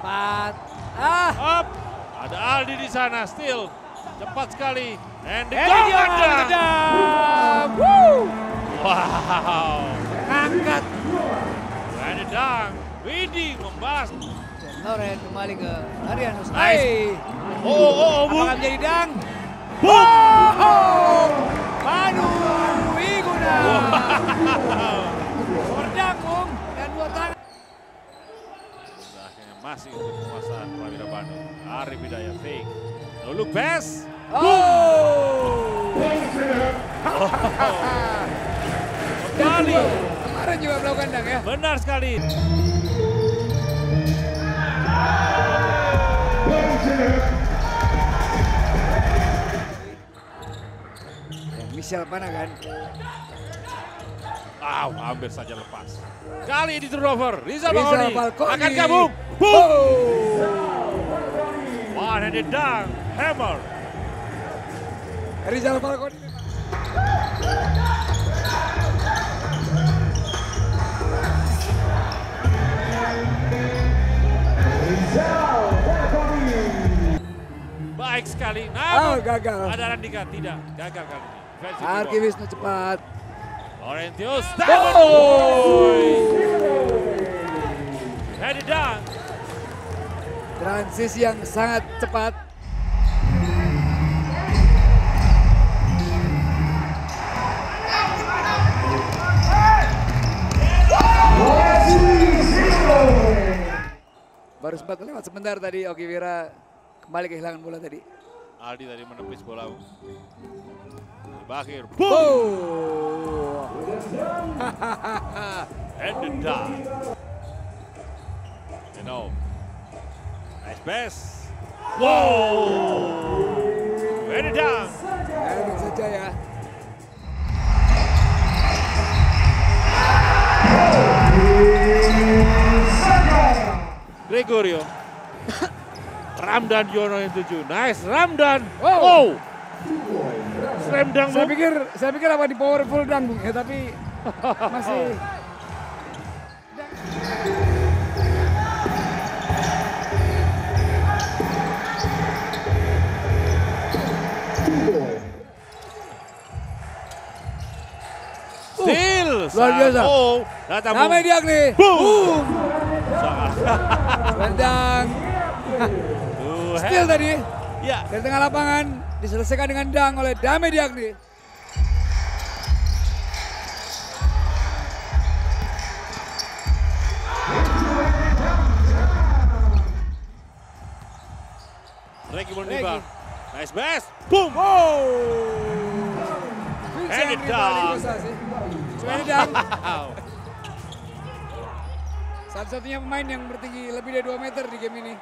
Cepat. Up. Ada Aldi di sana, still. Cepat sekali. And Hendrik jonga. Wow. Angkat. Hendrik jonga. Widi membalas. Loren kembali ke Hardianus. Nice. Apakah menjadi dang? Boom! Manu Wiguna. Berdanggung dan dua tangan. Akhirnya masih untuk penguasaan Prawira Bandung. Arif Hidayat fake. No look pass. Oh! Kembali. Kemarin juga melakukan dang ya? Benar sekali. Michel Panagan. Hampir saja lepas. Kali ini turnover. Rizal Balconi akan gabung. One-handed dunk, hammer. Rizal Balconi. Baik sekali. Nah, gagal. Ada Randika tidak, gagal kali ini. Arkiwisnya cepat. Lorenzo Stamboi. Headed down. Transisi yang sangat cepat. Baru sempat lewat sebentar tadi Okiwira kembali kehilangan bola tadi. Aldi tadi menepis bola. Bakhir. Boom! And down. You know. Nice pass. Whoa! And down. Calvin Sanjaya. Gregorio. Ramdan Yono yang tujuh. Nice Ramdan. Wow. Slam dunk. Saya pikir apa di powerful dunk Bung ya, tapi masih. Still. Luar biasa. Dame Di Agri. Boom. Slam dunk. Still tadi. Ya. Dari tengah lapangan diselesaikan dengan dang oleh Dame Di Agri. Reggie menembak. Nice pass. Boom. Oh. Headed down. Headed down. Satu-satunya pemain yang bertinggi lebih dari 2 meter di game ini.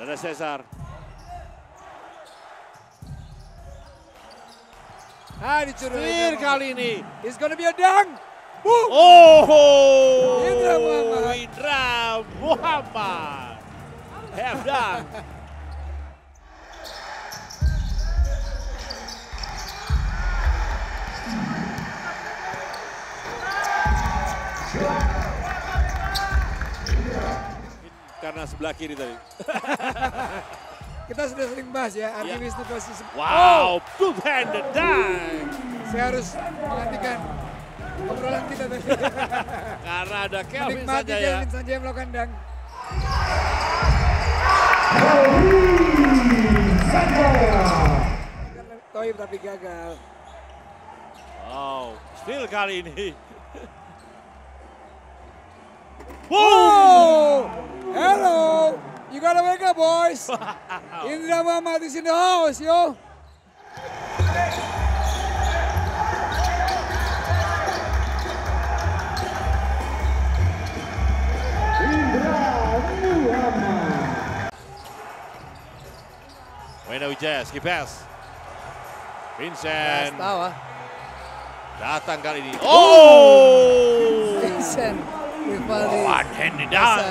Ada Cesar. Dicuri kali ini. It's gonna be a dunk. Indra Muhammad. Have dunk. Karena sebelah kiri tadi. Kita sudah sering bahas ya, Arkivis itu pasti sebelah. Wow, two-handed dunk. Saya harus menghentikan obrolan kita tadi. Karena ada Calvin Sanjaya. Calvin Sanjaya melakukan dunk. Toib tapi gagal. Wow, still kali ini. Whoa! Hello! You gotta wake up, boys! Indra Muhammad is in the house, yo! Indra Muhammad! Wena Wijaya, skip pass. Vincent! Datang kali ini. Oh! Vincent! One-handed down.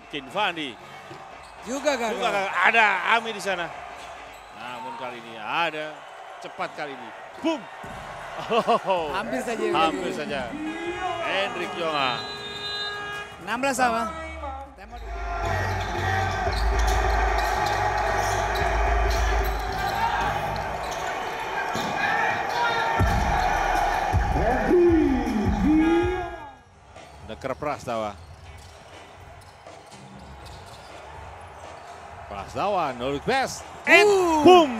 Mungkin Vandi. Juga ada Ami di sana. Namun kali ini ada cepat kali ini. Boom. Oh, hampir saja. Hendrik Jonga. 16 sama. Dekar Prastawa. Prastawa, no request. And boom.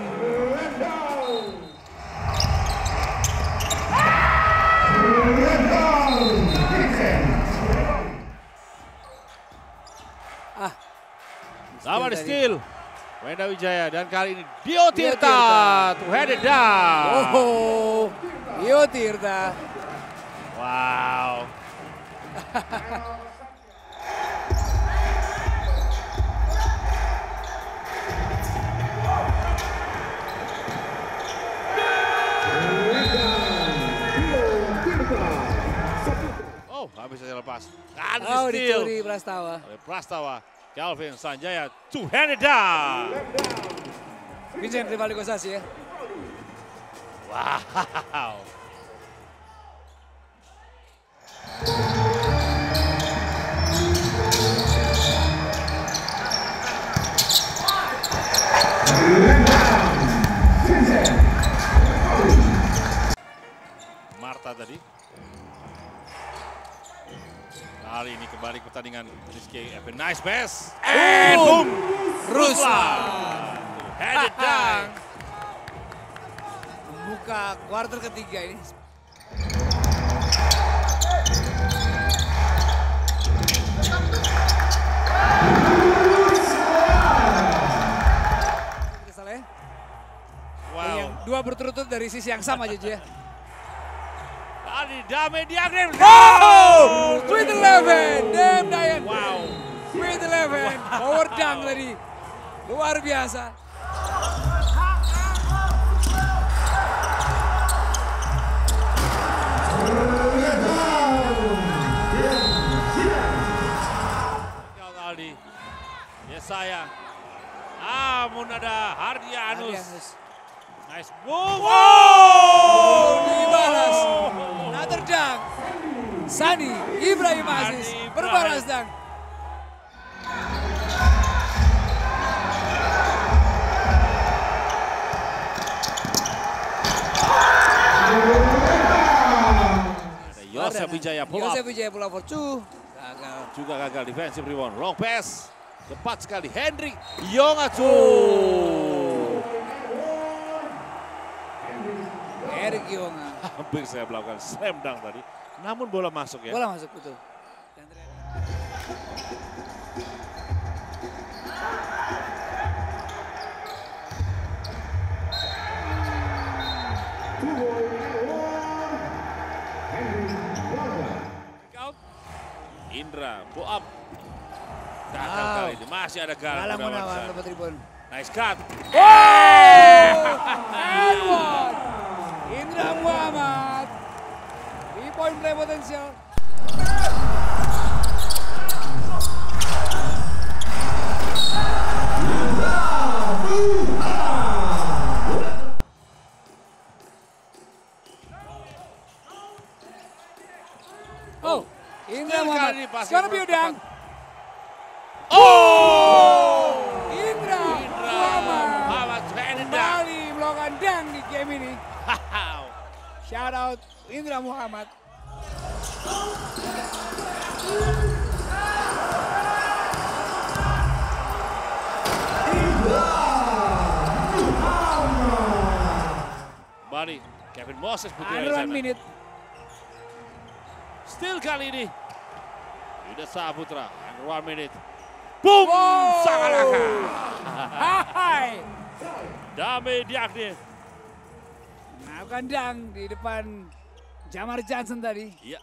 Sama di steal. Indra Wijaya dan kali ini Biotirta to head it down. Oh, Biotirta. Wow. Oh, habis saja lepas. Oh, dicuri Prastawa. Prastawa, Calvin Sanjaya, two-handed down. Vincent rival negosiasi ya. Wow. Marta tadi. Kali ini kembali pertandingan Rizky. Nice pass. And boom. Ruslan. Headed down. Buka kuarter ketiga ini. Wow. Dua berturut-turut dari sisi yang sama Juju ya. Tadi Dame Di Agri. Oh! 3-11. Dame Diane. Wow. 3-11. Power dunk tadi. Luar biasa. Aldi. Ya saya. Namun ada Hardianus. Nice. Wow! Dibalas. Another dunk. Sani Ibrahim Aziz berbalas dunk. Yosef Wijaya pull up for two. Juga gagal defensive rebound. Long pass. Cepat sekali Henry Yongacu. Hampir saya melakukan slam dunk tadi, namun bola masuk ya. Bola masuk betul. Indra, go up. Gagal kali ini, masih ada gagal. Nice cut. Oh! Indra Muhammad, 3-point play potential. Oh, Indra Muhammad, it's gonna be a dunk. Oh, Indra Muhammad kembali melakukan dunk di game ini. Shout out Indra Muhammad. Body, Kevin Moses. Under 1 minute. Still Kalidi. Yuda Saputra. Under 1 minute. Boom! Whoa. Sangaraka. Hi. Dame Di Agri. kandang di depan Jamar Johnson tadi. Iya.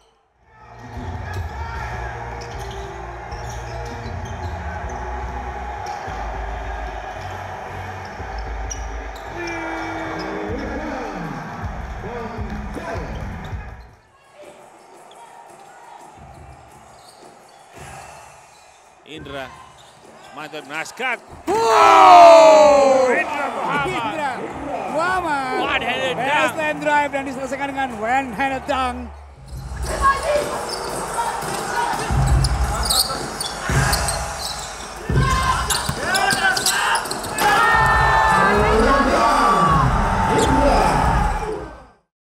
Indra Mother Nascar. Oh! Indra Muhammad. One-handed dunk. Baseline drive dan diselesaikan dengan one-handed dunk.